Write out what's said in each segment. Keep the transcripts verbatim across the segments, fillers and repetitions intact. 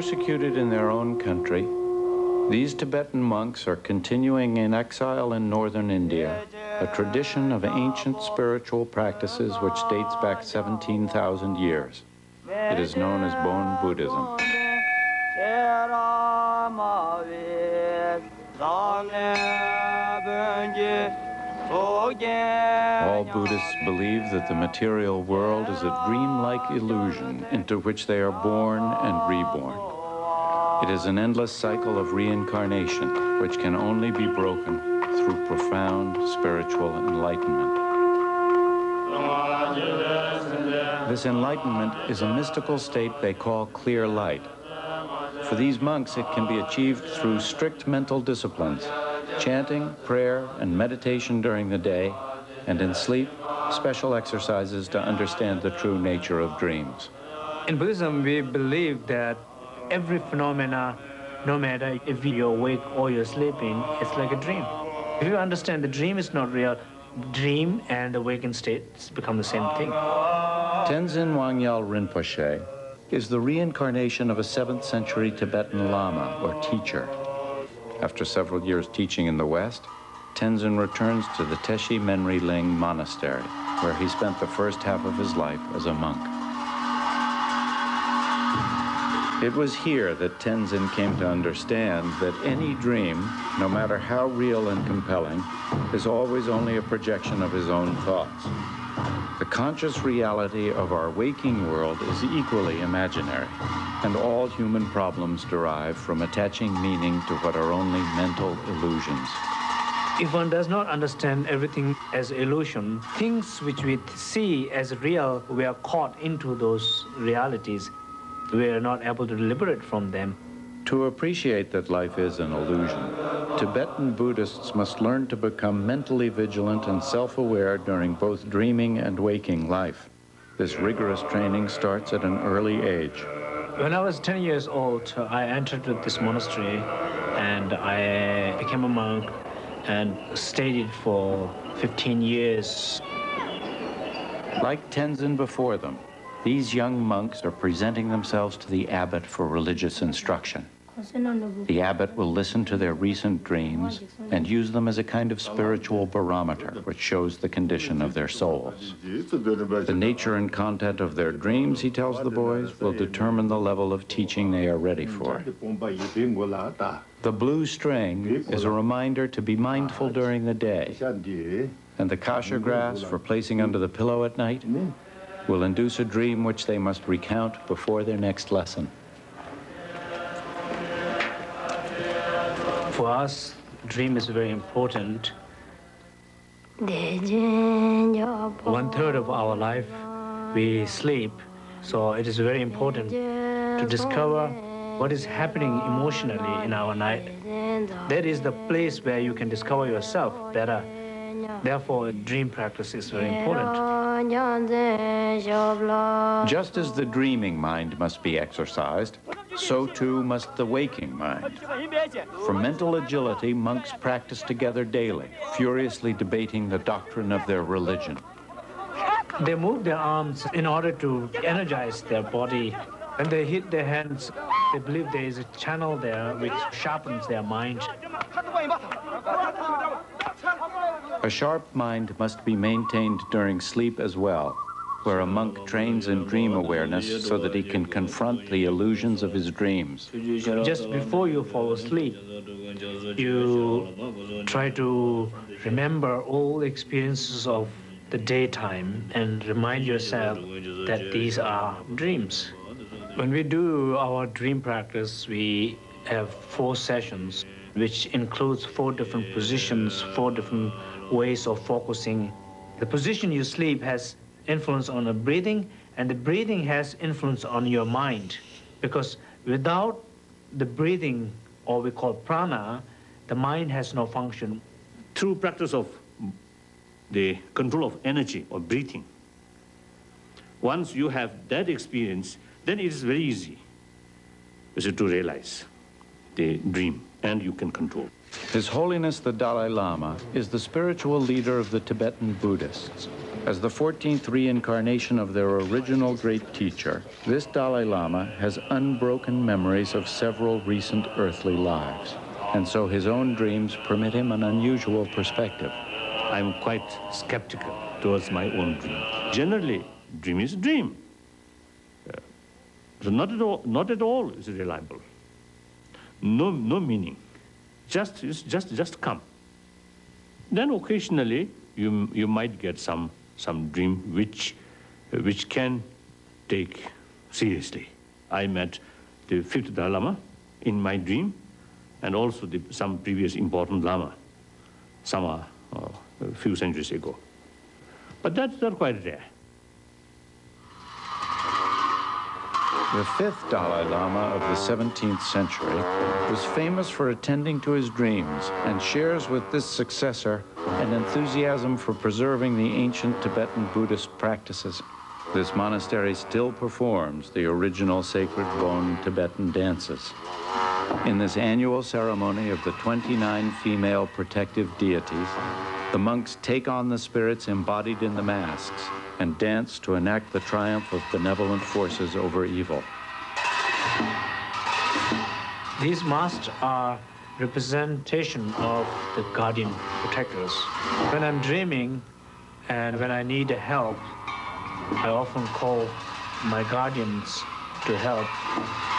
persecuted in their own country, these Tibetan monks are continuing in exile in northern India, a tradition of ancient spiritual practices which dates back seventeen thousand years. It is known as Bon Buddhism. All Buddhists believe that the material world is a dreamlike illusion into which they are born and reborn. It is an endless cycle of reincarnation, which can only be broken through profound spiritual enlightenment. This enlightenment is a mystical state they call clear light. For these monks, it can be achieved through strict mental disciplines, chanting, prayer, and meditation during the day, and in sleep, special exercises to understand the true nature of dreams. In Buddhism, we believe that every phenomena, no matter if you're awake or you're sleeping, it's like a dream. If you understand the dream is not real, dream and awakened states become the same thing. Tenzin Wangyal Rinpoche is the reincarnation of a seventh century Tibetan Lama, or teacher. After several years teaching in the West, Tenzin returns to the Teshi Menri Ling Monastery, where he spent the first half of his life as a monk. It was here that Tenzin came to understand that any dream, no matter how real and compelling, is always only a projection of his own thoughts. The conscious reality of our waking world is equally imaginary, and all human problems derive from attaching meaning to what are only mental illusions. If one does not understand everything as illusion, things which we see as real, we are caught into those realities. We are not able to liberate from them. To appreciate that life is an illusion, Tibetan Buddhists must learn to become mentally vigilant and self-aware during both dreaming and waking life. This rigorous training starts at an early age. When I was ten years old, I entered this monastery and I became a monk and stayed for fifteen years. Like Tenzin before them, these young monks are presenting themselves to the abbot for religious instruction. The abbot will listen to their recent dreams and use them as a kind of spiritual barometer, which shows the condition of their souls. The nature and content of their dreams, he tells the boys, will determine the level of teaching they are ready for. The blue string is a reminder to be mindful during the day, and the kasha grass for placing under the pillow at night will induce a dream which they must recount before their next lesson. For us, dream is very important. One third of our life, we sleep, so it is very important to discover what is happening emotionally in our night. That is the place where you can discover yourself better. Therefore, dream practice is very important. Just as the dreaming mind must be exercised, so too must the waking mind. For mental agility, monks practice together daily, furiously debating the doctrine of their religion. They move their arms in order to energize their body. When they hit their hands, they believe there is a channel there which sharpens their mind. A sharp mind must be maintained during sleep as well, where a monk trains in dream awareness so that he can confront the illusions of his dreams. Just before you fall asleep, you try to remember all the experiences of the daytime and remind yourself that these are dreams. When we do our dream practice, we have four sessions, which includes four different positions, four different ways of focusing. The position you sleep has influence on the breathing, and the breathing has influence on your mind, because without the breathing, or we call prana, the mind has no function. Through practice of the control of energy or breathing, once you have that experience, then it is very easy to realize the dream, and you can control. His Holiness the Dalai Lama is the spiritual leader of the Tibetan Buddhists. As the fourteenth reincarnation of their original great teacher, this Dalai Lama has unbroken memories of several recent earthly lives, and so his own dreams permit him an unusual perspective. I'm quite skeptical towards my own dream. Generally, dream is a dream. Uh, so not at all, not at all is it reliable. No, no meaning. Just, just, just come. Then occasionally, you you might get some some dream which which can take seriously. I met the fifth Dalai Lama in my dream, and also the, some previous important Lama, some are, uh, a few centuries ago. But that's not quite rare. The fifth Dalai Lama of the seventeenth century was famous for attending to his dreams and shares with this successor an enthusiasm for preserving the ancient Tibetan Buddhist practices. This monastery still performs the original sacred Bon Tibetan dances. In this annual ceremony of the twenty-nine female protective deities, the monks take on the spirits embodied in the masks and dance to enact the triumph of benevolent forces over evil. These masks are representation of the guardian protectors. When I'm dreaming and when I need help, I often call my guardians to help,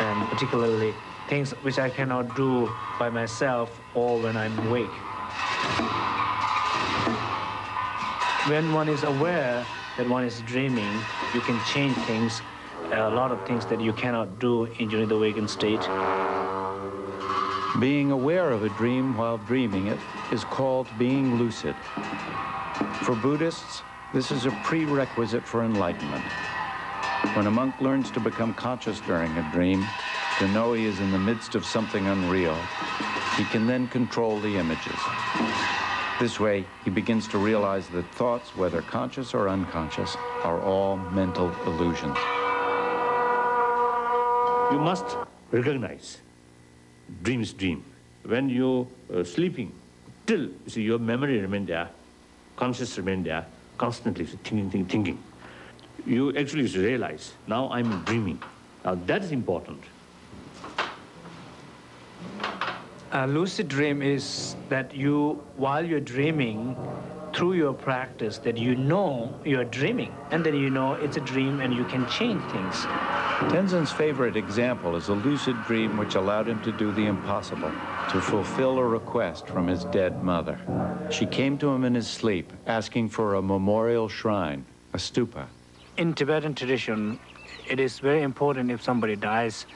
and particularly things which I cannot do by myself or when I'm awake. When one is aware that one is dreaming, you can change things, a lot of things that you cannot do during the awakened state. Being aware of a dream while dreaming it is called being lucid. For Buddhists, this is a prerequisite for enlightenment. When a monk learns to become conscious during a dream, to know he is in the midst of something unreal, he can then control the images. This way, he begins to realize that thoughts, whether conscious or unconscious, are all mental illusions. You must recognize dreams dream. When you're uh, sleeping, till you see, your memory remains there, conscious remains there, constantly thinking, thinking, thinking. You actually realize, now I'm dreaming. Now that is important. A lucid dream is that you, while you're dreaming, through your practice, that you know you're dreaming, and that you know it's a dream and you can change things. Tenzin's favorite example is a lucid dream which allowed him to do the impossible, to fulfill a request from his dead mother. She came to him in his sleep, asking for a memorial shrine, a stupa. In Tibetan tradition, it is very important if somebody dies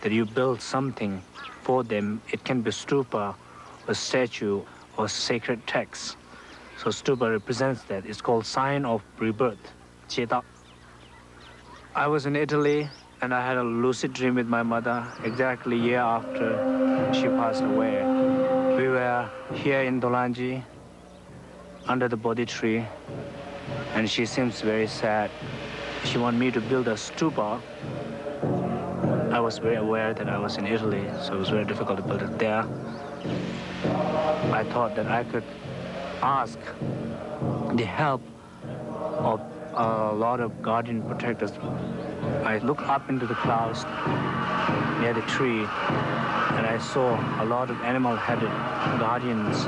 that you build something for them. It can be stupa, a statue, or sacred text. So stupa represents that. It's called sign of rebirth, chetak. I was in Italy, and I had a lucid dream with my mother exactly a year after she passed away. We were here in Dolanji, under the Bodhi tree, and she seems very sad. She wanted me to build a stupa. I was very aware that I was in Italy, so it was very difficult to build it there. I thought that I could ask the help of a lot of guardian protectors. I looked up into the clouds near the tree, and I saw a lot of animal-headed guardians,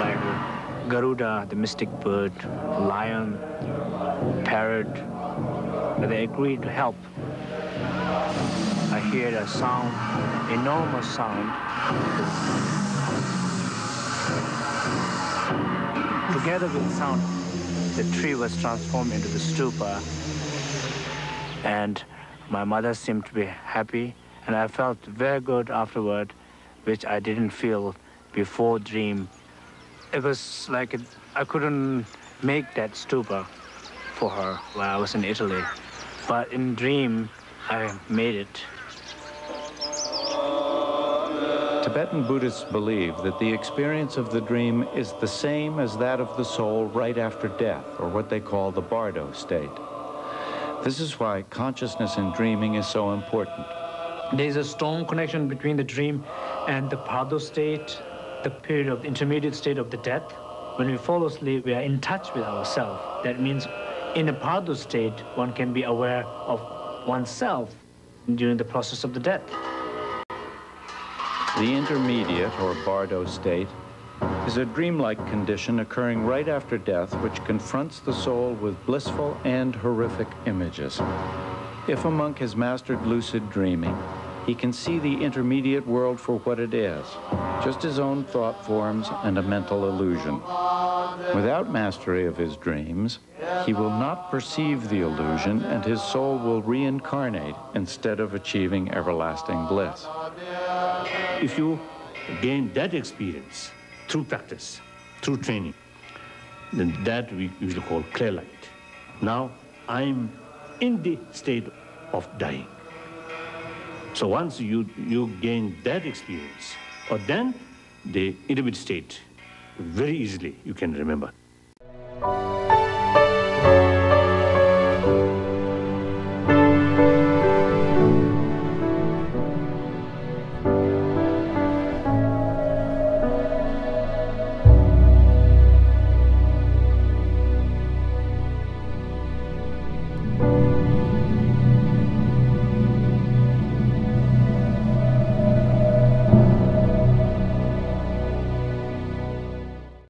like Garuda, the mystic bird, lion, parrot, and they agreed to help. I heard a sound, enormous sound. Together with the sound, the tree was transformed into the stupa. And my mother seemed to be happy, and I felt very good afterward, which I didn't feel before dream. It was like it, I couldn't make that stupa for her while I was in Italy. But in dream, I made it. Tibetan Buddhists believe that the experience of the dream is the same as that of the soul right after death, or what they call the bardo state. This is why consciousness in dreaming is so important. There's a strong connection between the dream and the bardo state, the period of intermediate state of the death. When we fall asleep, we are in touch with ourselves. That means in a bardo state, one can be aware of oneself during the process of the death. The intermediate or bardo state is a dreamlike condition occurring right after death, which confronts the soul with blissful and horrific images. If a monk has mastered lucid dreaming, he can see the intermediate world for what it is, just his own thought forms and a mental illusion. Without mastery of his dreams, he will not perceive the illusion, and his soul will reincarnate instead of achieving everlasting bliss. If you gain that experience through practice, through training, then that we usually call clear light. Now I'm in the state of dying. So once you, you gain that experience, or then the intermediate state, very easily you can remember.